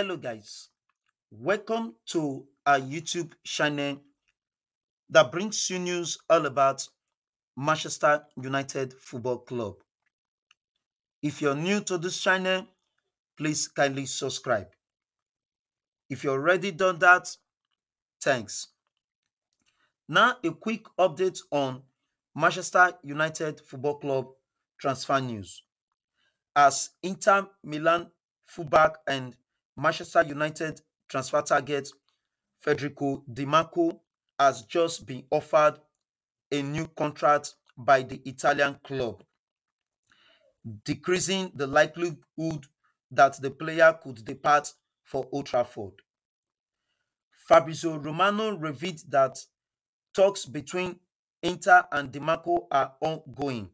Hello guys, welcome to our YouTube channel that brings you news all about Manchester United Football Club. If you're new to this channel, please kindly subscribe. If you've already done that, thanks. Now a quick update on Manchester United Football Club transfer news. As Inter Milan fullback and Manchester United transfer target Federico Dimarco has just been offered a new contract by the Italian club, decreasing the likelihood that the player could depart for Old Trafford. Fabrizio Romano revealed that talks between Inter and Dimarco are ongoing,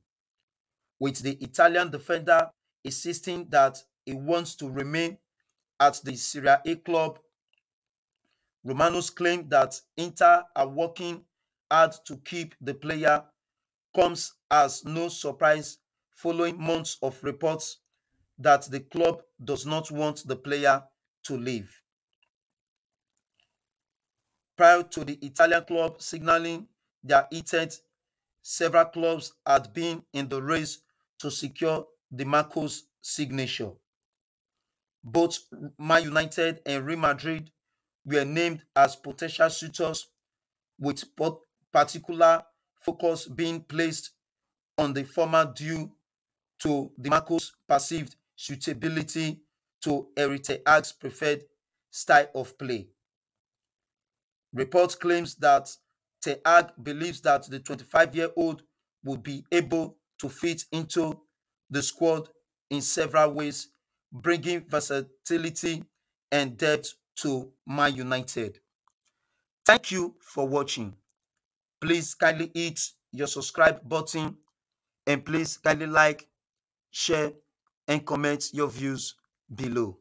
with the Italian defender insisting that he wants to remain at the Serie A club. Romano's claim that Inter are working hard to keep the player comes as no surprise following months of reports that the club does not want the player to leave. Prior to the Italian club signaling their intent, several clubs had been in the race to secure Dimarco's signature. Both Man United and Real Madrid were named as potential suitors, with particular focus being placed on the former due to Dimarco's perceived suitability to Erik ten Hag's preferred style of play. Report claims that ten Hag believes that the 25-year-old would be able to fit into the squad in several ways, bringing versatility and depth to Man United. Thank you for watching. Please kindly hit your subscribe button, and please kindly like, share, and comment your views below.